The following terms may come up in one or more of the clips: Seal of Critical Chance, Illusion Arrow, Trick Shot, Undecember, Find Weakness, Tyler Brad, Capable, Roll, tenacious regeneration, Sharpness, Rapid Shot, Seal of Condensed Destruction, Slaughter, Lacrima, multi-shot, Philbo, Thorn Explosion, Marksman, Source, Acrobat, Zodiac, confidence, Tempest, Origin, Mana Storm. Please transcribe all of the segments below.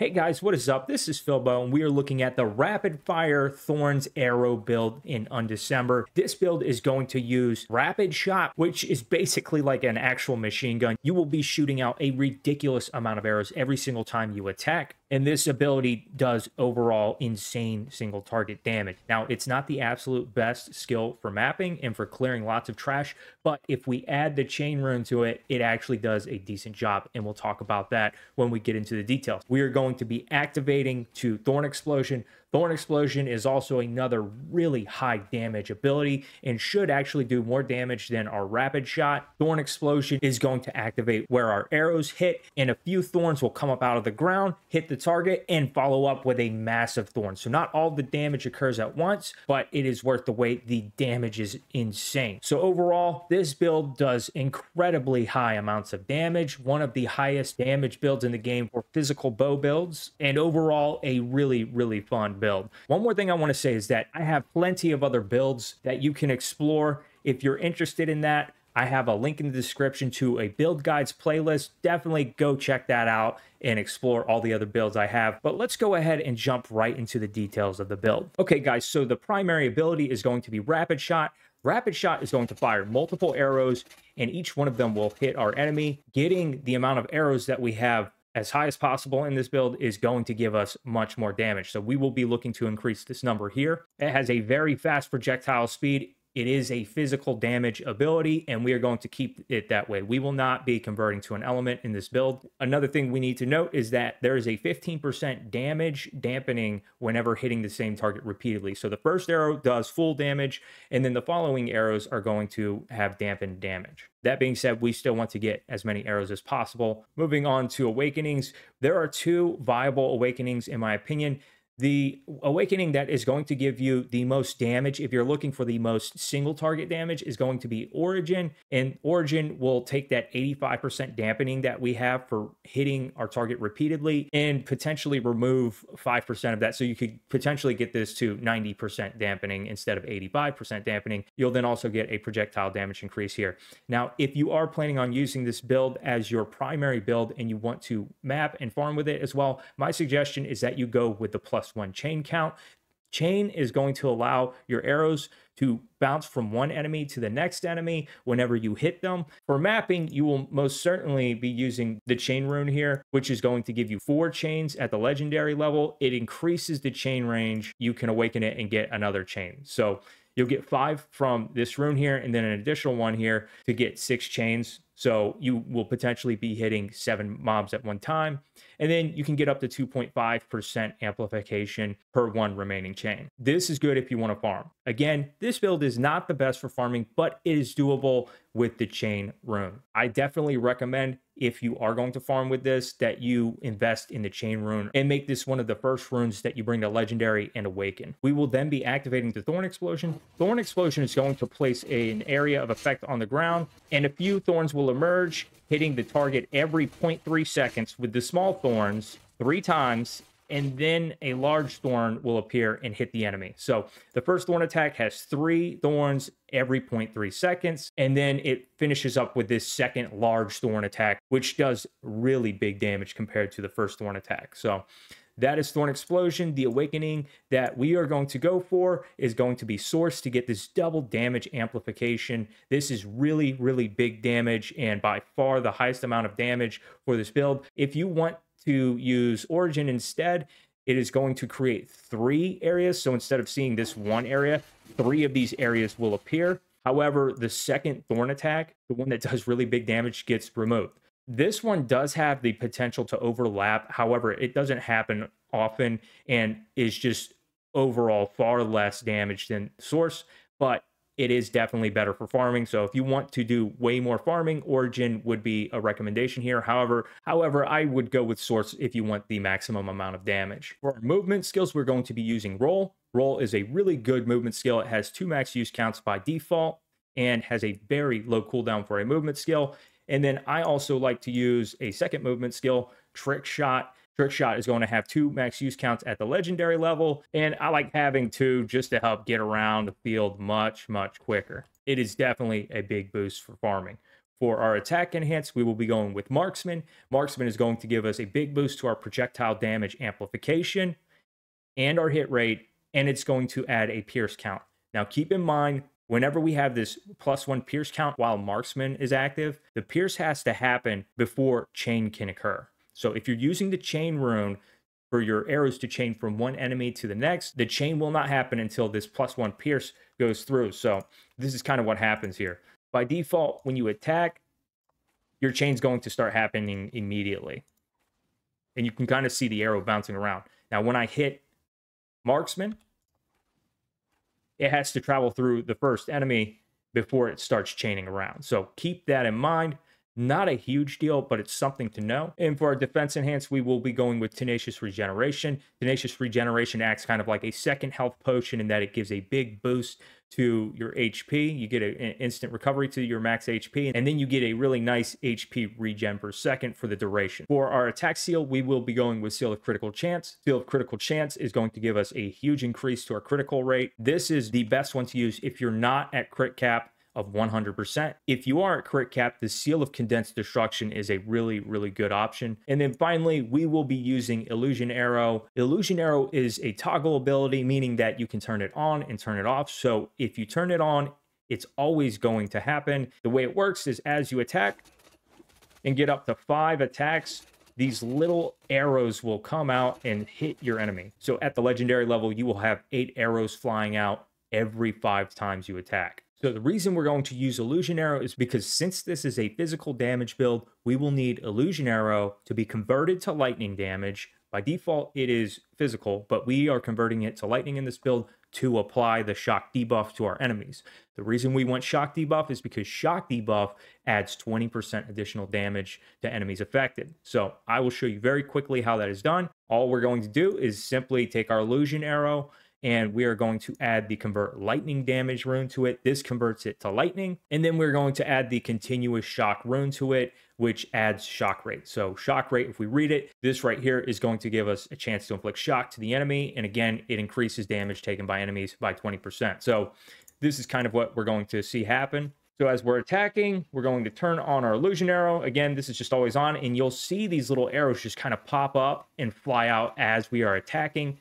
Hey guys, what is up? This is Philbo, and we are looking at the Rapid Fire Thorn's Arrow build in Undecember. This build is going to use Rapid Shot, which is basically like an actual machine gun. You will be shooting out a ridiculous amount of arrows every single time you attack. And this ability does overall insane single target damage. Now, it's not the absolute best skill for mapping and for clearing lots of trash, but if we add the chain rune to it, it actually does a decent job. And we'll talk about that when we get into the details. We are going to be activating to Thorn Explosion. Thorn Explosion is also another really high damage ability and should actually do more damage than our Rapid Shot. Thorn Explosion is going to activate where our arrows hit, and a few thorns will come up out of the ground, hit the target, and follow up with a massive thorn. So not all the damage occurs at once, but it is worth the wait. The damage is insane. So overall, this build does incredibly high amounts of damage, one of the highest damage builds in the game for physical bow builds, and overall, a really, really fun build. One more thing I want to say is that I have plenty of other builds that you can explore. If you're interested in that, I have a link in the description to a build guides playlist. Definitely go check that out and explore all the other builds I have. But let's go ahead and jump right into the details of the build. Okay guys, so the primary ability is going to be Rapid Shot. Rapid Shot is going to fire multiple arrows, and each one of them will hit our enemy. Getting the amount of arrows that we have as high as possible in this build is going to give us much more damage. So we will be looking to increase this number here. It has a very fast projectile speed. It is a physical damage ability, and we are going to keep it that way. We will not be converting to an element in this build. Another thing we need to note is that there is a 15% damage dampening whenever hitting the same target repeatedly. So the first arrow does full damage, and then the following arrows are going to have dampened damage. That being said, we still want to get as many arrows as possible. Moving on to awakenings, there are two viable awakenings in my opinion. The awakening that is going to give you the most damage, if you're looking for the most single target damage, is going to be Origin. And Origin will take that 85% dampening that we have for hitting our target repeatedly and potentially remove 5% of that. So you could potentially get this to 90% dampening instead of 85% dampening. You'll then also get a projectile damage increase here. Now, if you are planning on using this build as your primary build and you want to map and farm with it as well, my suggestion is that you go with the plus one chain count. Chain is going to allow your arrows to bounce from one enemy to the next enemy whenever you hit them. For mapping, you will most certainly be using the chain rune here, which is going to give you 4 chains at the legendary level. It increases the chain range. You can awaken it and get another chain. So you'll get 5 from this rune here and then an additional one here to get 6 chains. So you will potentially be hitting 7 mobs at one time. And then you can get up to 2.5% amplification per 1 remaining chain. This is good if you want to farm. Again, this build is not the best for farming, but it is doable with the chain rune. I definitely recommend, if you are going to farm with this, that you invest in the chain rune and make this one of the first runes that you bring to legendary and awaken. We will then be activating the Thorn Explosion. Thorn Explosion is going to place an area of effect on the ground, and a few thorns will emerge, hitting the target every 0.3 seconds with the small thorns 3 times, and then a large thorn will appear and hit the enemy. So the first thorn attack has 3 thorns every 0.3 seconds, and then it finishes up with this second large thorn attack, which does really big damage compared to the first thorn attack. So that is Thorn Explosion. The awakening that we are going to go for is going to be Source to get this double damage amplification. This is really, really big damage and by far the highest amount of damage for this build. If you want to use Origin instead, it is going to create 3 areas. So instead of seeing this one area, 3 of these areas will appear. However, the second thorn attack, the one that does really big damage, gets removed. This one does have the potential to overlap. However, it doesn't happen often and is just overall far less damage than Source, but it is definitely better for farming. So if you want to do way more farming, Origin would be a recommendation here. However, I would go with Source if you want the maximum amount of damage. For our movement skills, we're going to be using Roll. Roll is a really good movement skill. It has 2 max use counts by default and has a very low cooldown for a movement skill. And then I also like to use a second movement skill, Trick Shot. Trick Shot is going to have 2 max use counts at the legendary level, and I like having 2 just to help get around the field much, much quicker. It is definitely a big boost for farming. For our attack enhance, we will be going with Marksman. Marksman is going to give us a big boost to our projectile damage amplification and our hit rate, and it's going to add a pierce count. Now, keep in mind, whenever we have this +1 pierce count while Marksman is active, the pierce has to happen before chain can occur. So if you're using the chain rune for your arrows to chain from one enemy to the next, the chain will not happen until this +1 pierce goes through. So this is kind of what happens here. By default, when you attack, your chain's going to start happening immediately. And you can kind of see the arrow bouncing around. Now, when I hit Marksman, it has to travel through the first enemy before it starts chaining around. So keep that in mind. Not a huge deal, but it's something to know. And for our defense enhance, we will be going with Tenacious Regeneration. Tenacious Regeneration acts kind of like a second health potion in that it gives a big boost to your HP. You get an instant recovery to your max HP, and then you get a really nice HP regen per second for the duration. For our attack seal, we will be going with Seal of Critical Chance. Seal of Critical Chance is going to give us a huge increase to our critical rate. This is the best one to use if you're not at crit cap of 100%. If you are at crit cap, the Seal of Condensed Destruction is a really good option. And then finally, we will be using Illusion Arrow. Illusion Arrow is a toggle ability, meaning that you can turn it on and turn it off. So if you turn it on, it's always going to happen. The way it works is as you attack and get up to 5 attacks, these little arrows will come out and hit your enemy. So at the legendary level, you will have 8 arrows flying out every 5 times you attack. So the reason we're going to use Illusion Arrow is because since this is a physical damage build, we will need Illusion Arrow to be converted to lightning damage. By default, it is physical, but we are converting it to lightning in this build to apply the shock debuff to our enemies. The reason we want shock debuff is because shock debuff adds 20% additional damage to enemies affected. So I will show you very quickly how that is done. All we're going to do is simply take our Illusion Arrow, and we are going to add the convert lightning damage rune to it. This converts it to lightning. And then we're going to add the continuous shock rune to it, which adds shock rate. So shock rate, if we read it, this right here is going to give us a chance to inflict shock to the enemy. And again, it increases damage taken by enemies by 20%. So this is kind of what we're going to see happen. So as we're attacking, we're going to turn on our Illusion Arrow. Again, this is just always on, and you'll see these little arrows just kind of pop up and fly out as we are attacking.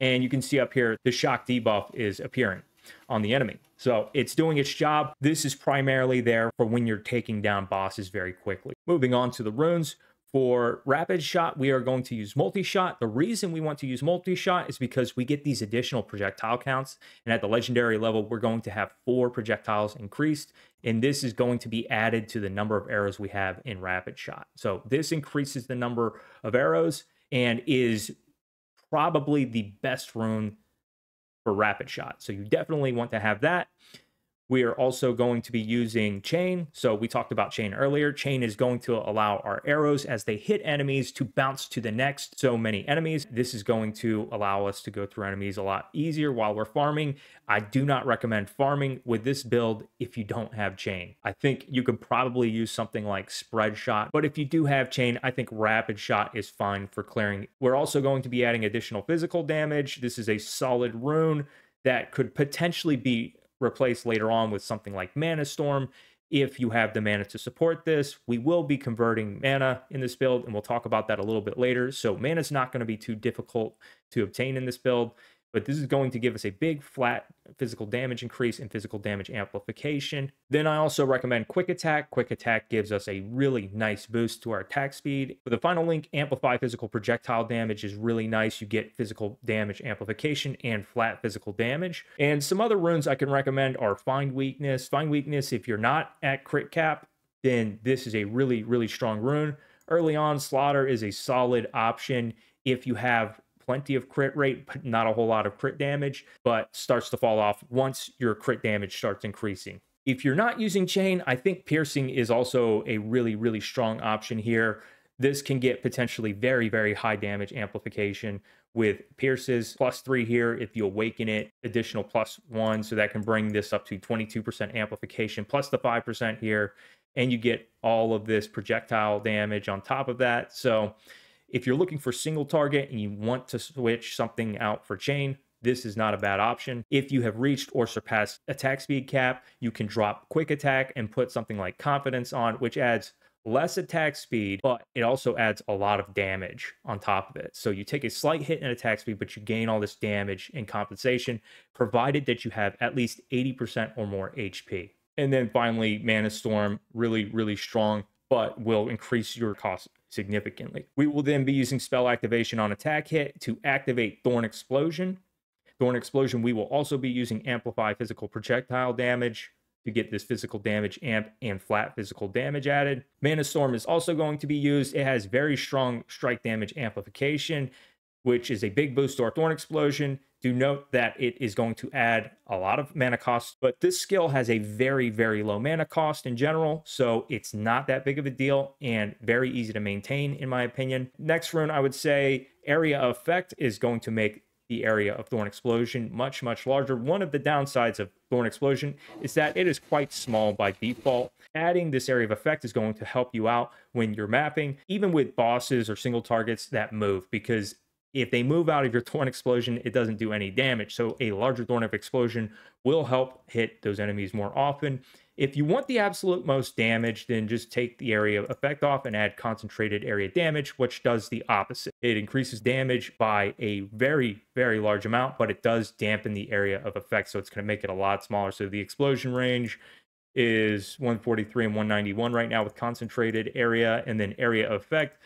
And you can see up here, the shock debuff is appearing on the enemy. So it's doing its job. This is primarily there for when you're taking down bosses very quickly. Moving on to the runes. For Rapid Shot, we are going to use Multi-Shot. The reason we want to use Multi-Shot is because we get these additional projectile counts. And at the legendary level, we're going to have 4 projectiles increased. And this is going to be added to the number of arrows we have in Rapid Shot. So this increases the number of arrows and is probably the best rune for Rapid Shot. So you definitely want to have that. We are also going to be using Chain. So we talked about Chain earlier. Chain is going to allow our arrows as they hit enemies to bounce to the next so many enemies. This is going to allow us to go through enemies a lot easier while we're farming. I do not recommend farming with this build if you don't have Chain. I think you could probably use something like Spread Shot, but if you do have Chain, I think Rapid Shot is fine for clearing. We're also going to be adding additional physical damage. This is a solid rune that could potentially be replaced later on with something like Mana Storm if you have the mana to support this. We will be converting mana in this build, and we'll talk about that a little bit later. So mana is not going to be too difficult to obtain in this build, but this is going to give us a big flat physical damage increase and physical damage amplification. Then I also recommend Quick Attack. Quick Attack gives us a really nice boost to our attack speed. For the final link, Amplify Physical Projectile Damage is really nice. You get physical damage amplification and flat physical damage. And some other runes I can recommend are Find Weakness. Find Weakness, if you're not at crit cap, then this is a really strong rune. Early on, Slaughter is a solid option if you have plenty of crit rate, but not a whole lot of crit damage, but starts to fall off once your crit damage starts increasing. If you're not using Chain, I think Piercing is also a really strong option here. This can get potentially very high damage amplification with pierces. +3 here if you awaken it, additional +1. So that can bring this up to 22% amplification plus the 5% here. And you get all of this projectile damage on top of that. So if you're looking for single target and you want to switch something out for Chain, this is not a bad option. If you have reached or surpassed attack speed cap, you can drop quick attack and put something like confidence on, which adds less attack speed, but it also adds a lot of damage on top of it. So you take a slight hit in attack speed, but you gain all this damage in compensation, provided that you have at least 80% or more HP. And then finally, Mana Storm, really, really strong, but will increase your cost significantly. We will then be using spell activation on attack hit to activate Thorn Explosion. Thorn Explosion, we will also be using Amplify Physical Projectile Damage to get this physical damage amp and flat physical damage added. Mana Storm is also going to be used. It has very strong strike damage amplification, which is a big boost to our Thorn Explosion. Do note that it is going to add a lot of mana cost, but this skill has a very, very low mana cost in general, so it's not that big of a deal and very easy to maintain, in my opinion. Next rune, I would say Area of Effect is going to make the area of Thorn Explosion much, much larger. One of the downsides of Thorn Explosion is that it is quite small by default. Adding this area of effect is going to help you out when you're mapping, even with bosses or single targets that move, because if they move out of your Thorn Explosion, it doesn't do any damage. So a larger Thorn of Explosion will help hit those enemies more often. If you want the absolute most damage, then just take the area of effect off and add concentrated area damage, which does the opposite. It increases damage by a very, very large amount, but it does dampen the area of effect, so it's going to make it a lot smaller. So the explosion range is 143 and 191 right now with concentrated area, and then area of effect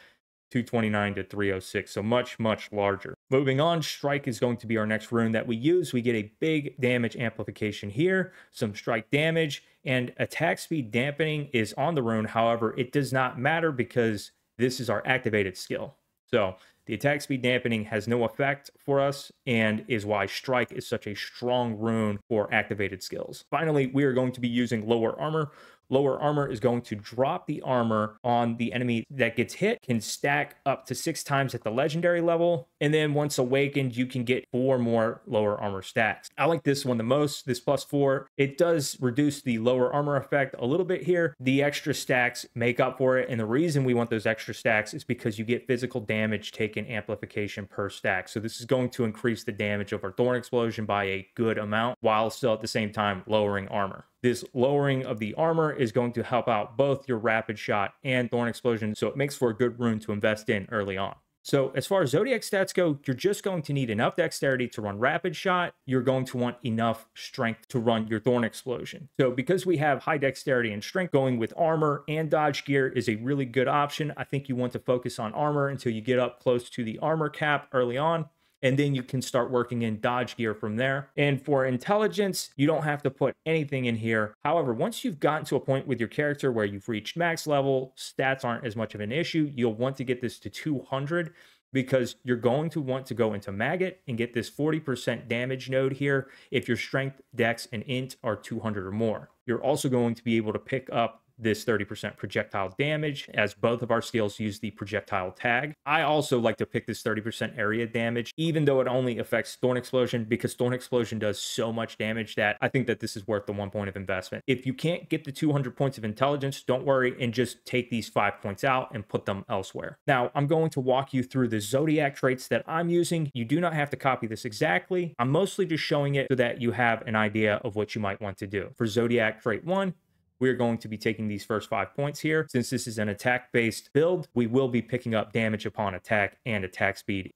229 to 306, so much, much larger. Moving on, Strike is going to be our next rune that we use. We get a big damage amplification here, some strike damage, and attack speed dampening is on the rune. However, it does not matter because this is our activated skill. So the attack speed dampening has no effect for us and is why Strike is such a strong rune for activated skills. Finally, we are going to be using Lower Armor. Lower Armor is going to drop the armor on the enemy that gets hit, can stack up to 6 times at the legendary level, and then once awakened, you can get 4 more Lower Armor stacks. I like this one the most, this +4. It does reduce the Lower Armor effect a little bit here. The extra stacks make up for it, and the reason we want those extra stacks is because you get physical damage taken amplification per stack. So this is going to increase the damage of our Thorn Explosion by a good amount, while still at the same time lowering armor. This lowering of the armor is going to help out both your Rapid Shot and Thorn Explosion, so it makes for a good rune to invest in early on. So as far as Zodiac stats go, you're just going to need enough dexterity to run Rapid Shot. You're going to want enough strength to run your Thorn Explosion. So because we have high dexterity and strength, going with armor and dodge gear is a really good option. I think you want to focus on armor until you get up close to the armor cap early on, and then you can start working in dodge gear from there. And for intelligence, you don't have to put anything in here. However, once you've gotten to a point with your character where you've reached max level, stats aren't as much of an issue. You'll want to get this to 200 because you're going to want to go into Maggot and get this 40% damage node here if your strength, dex, and int are 200 or more. You're also going to be able to pick up this 30% projectile damage, as both of our skills use the projectile tag. I also like to pick this 30% area damage, even though it only affects Thorn Explosion, because Thorn Explosion does so much damage that I think that this is worth the 1 point of investment. If you can't get the 200 points of intelligence, don't worry and just take these 5 points out and put them elsewhere. Now, I'm going to walk you through the Zodiac traits that I'm using. You do not have to copy this exactly. I'm mostly just showing it so that you have an idea of what you might want to do. For Zodiac trait 1, we're going to be taking these first 5 points here. Since this is an attack-based build, we will be picking up damage upon attack and attack speed.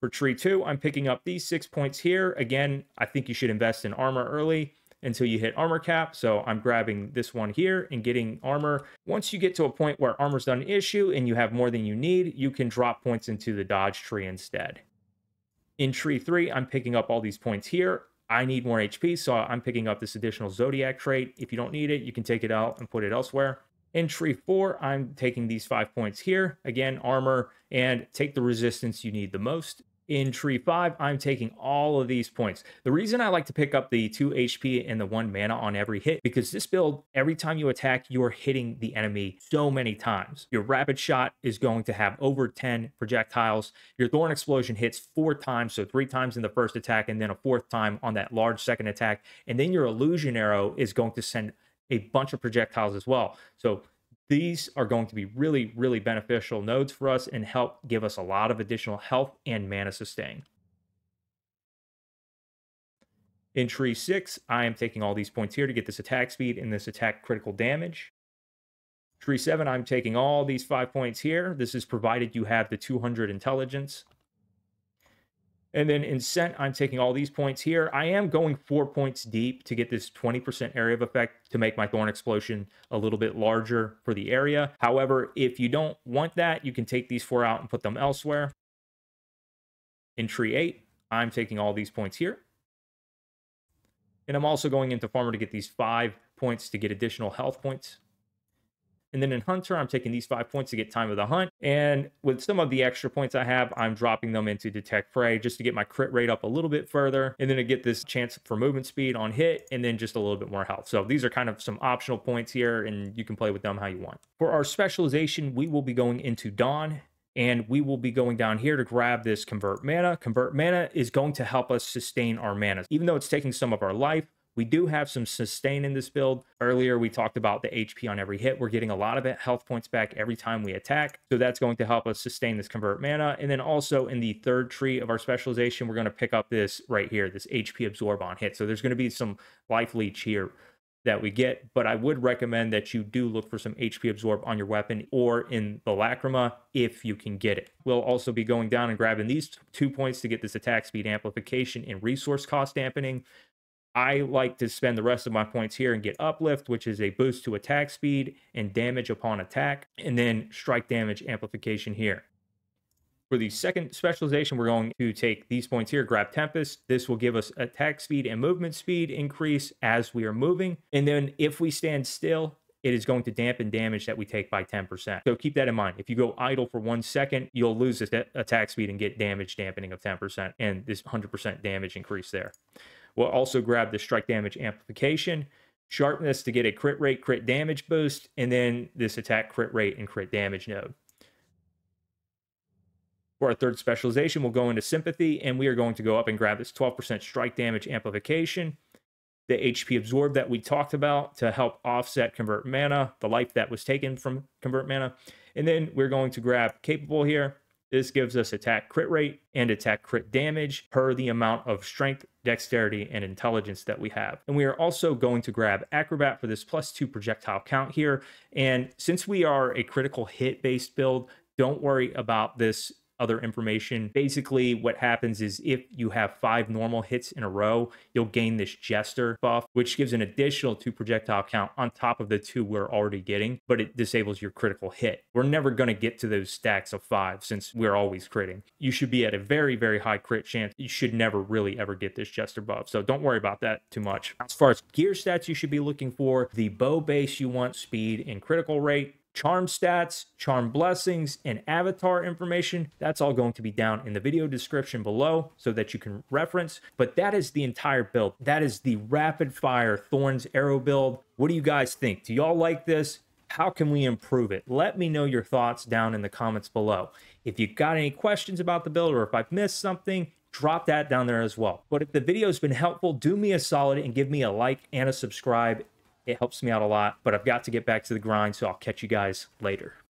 For Tree 2, I'm picking up these 6 points here. Again, I think you should invest in armor early until you hit armor cap. So I'm grabbing this one here and getting armor. Once you get to a point where armor's not an issue and you have more than you need, you can drop points into the dodge tree instead. In Tree 3, I'm picking up all these points here. I need more HP, so I'm picking up this additional Zodiac trait. If you don't need it, you can take it out and put it elsewhere. In Tree 4, I'm taking these 5 points here. Again, armor, and take the resistance you need the most. In Tree 5, I'm taking all of these points. The reason I like to pick up the 2 HP and the 1 mana on every hit, because this build, every time you attack, you're hitting the enemy so many times. Your Rapid Shot is going to have over 10 projectiles. Your Thorn Explosion hits 4 times, so 3 times in the first attack, and then a 4th time on that large second attack. And then your Illusion Arrow is going to send a bunch of projectiles as well. So these are going to be really, really beneficial nodes for us and help give us a lot of additional health and mana sustain. In tree 6, I am taking all these points here to get this attack speed and this attack critical damage. Tree 7, I'm taking all these 5 points here. This is provided you have the 200 intelligence. And then in Scent, I'm taking all these points here. I am going 4 points deep to get this 20% area of effect to make my Thorn Explosion a little bit larger for the area. However, if you don't want that, you can take these 4 out and put them elsewhere. In Tree 8, I'm taking all these points here. And I'm also going into Farmer to get these 5 points to get additional health points. And then in Hunter, I'm taking these 5 points to get Time of the Hunt. And with some of the extra points I have, I'm dropping them into Detect Prey just to get my crit rate up a little bit further. And then to get this chance for movement speed on hit and then just a little bit more health. So these are kind of some optional points here and you can play with them how you want. For our specialization, we will be going into Dawn. And we will be going down here to grab this Convert Mana. Convert Mana is going to help us sustain our mana. Even though it's taking some of our life, we do have some sustain in this build. Earlier, we talked about the HP on every hit. We're getting a lot of health points back every time we attack. So that's going to help us sustain this Convert Mana. And then also in the third tree of our specialization, we're going to pick up this right here, this HP Absorb on hit. So there's going to be some life leech here that we get, but I would recommend that you do look for some HP absorb on your weapon or in the Lacrima if you can get it. We'll also be going down and grabbing these 2 points to get this attack speed amplification and resource cost dampening. I like to spend the rest of my points here and get uplift, which is a boost to attack speed and damage upon attack, and then strike damage amplification here. For the second specialization, we're going to take these points here, grab Tempest. This will give us attack speed and movement speed increase as we are moving. And then if we stand still, it is going to dampen damage that we take by 10%. So keep that in mind. If you go idle for 1 second, you'll lose this attack speed and get damage dampening of 10% and this 100% damage increase there. We'll also grab the strike damage amplification, sharpness to get a crit rate, crit damage boost, and then this attack crit rate and crit damage node. For our third specialization, we'll go into Sympathy, and we are going to go up and grab this 12% strike damage amplification, the HP absorb that we talked about to help offset Convert Mana, the life that was taken from Convert Mana. And then we're going to grab Capable here. This gives us attack crit rate and attack crit damage per the amount of strength, dexterity, and intelligence that we have. And we are also going to grab Acrobat for this +2 projectile count here. And since we are a critical hit-based build, don't worry about this other information. Basically, what happens is if you have 5 normal hits in a row, you'll gain this Jester buff, which gives an additional 2 projectile count on top of the 2 we're already getting, but it disables your critical hit. We're never going to get to those stacks of 5 since we're always critting. You should be at a very, very high crit chance. You should never really ever get this Jester buff, so don't worry about that too much. As far as gear stats you should be looking for, the bow base you want speed and critical rate. Charm stats, charm blessings, and avatar information, that's all going to be down in the video description below so that you can reference. But that is the entire build. That is the rapid fire Thorn's Arrow build. What do you guys think? Do y'all like this? How can we improve it? Let me know your thoughts down in the comments below. If you got any questions about the build or if I've missed something, drop that down there as well. But if the video's been helpful, do me a solid and give me a like and a subscribe. It helps me out a lot, but I've got to get back to the grind, so I'll catch you guys later.